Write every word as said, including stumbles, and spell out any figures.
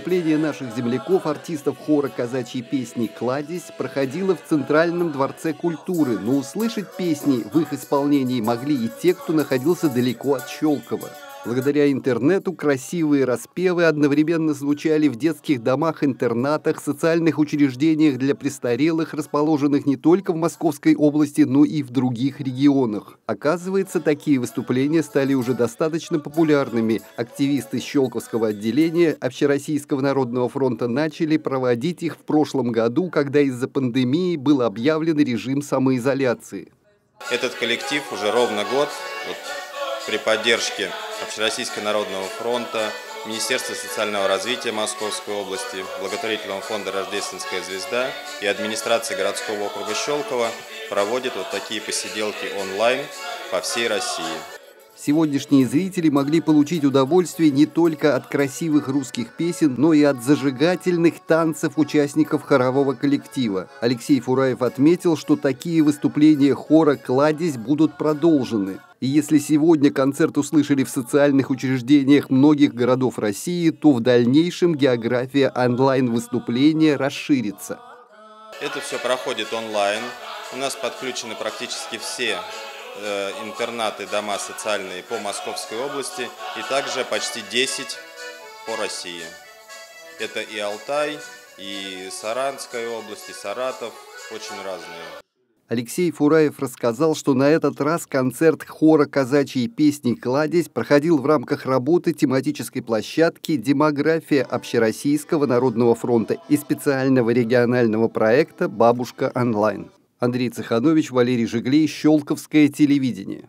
выступление наших земляков, артистов хора казачьей песни «Кладезь» проходило в Центральном дворце культуры, но услышать песни в их исполнении могли и те, кто находился далеко от Щелкова. Благодаря интернету красивые распевы одновременно звучали в детских домах, интернатах, социальных учреждениях для престарелых, расположенных не только в Московской области, но и в других регионах. Оказывается, такие выступления стали уже достаточно популярными. Активисты Щелковского отделения Общероссийского народного фронта начали проводить их в прошлом году, когда из-за пандемии был объявлен режим самоизоляции. Этот коллектив уже ровно год вот, при поддержке Общероссийского народного фронта, Министерства социального развития Московской области, благотворительного фонда «Рождественская звезда» и администрации городского округа Щелково проводят вот такие посиделки онлайн по всей России. Сегодняшние зрители могли получить удовольствие не только от красивых русских песен, но и от зажигательных танцев участников хорового коллектива. Алексей Фураев отметил, что такие выступления хора «Кладезь» будут продолжены. И если сегодня концерт услышали в социальных учреждениях многих городов России, то в дальнейшем география онлайн-выступления расширится. Это все проходит онлайн. У нас подключены практически все интернаты, дома социальные по Московской области и также почти десять по России. Это и Алтай, и Саранская область, и Саратов, очень разные. Алексей Фураев рассказал, что на этот раз концерт хора казачьей песни «Кладезь» проходил в рамках работы тематической площадки «Демография Общероссийского народного фронта» и специального регионального проекта «Бабушка онлайн». Андрей Циханович, Валерий Жиглей, Щелковское телевидение.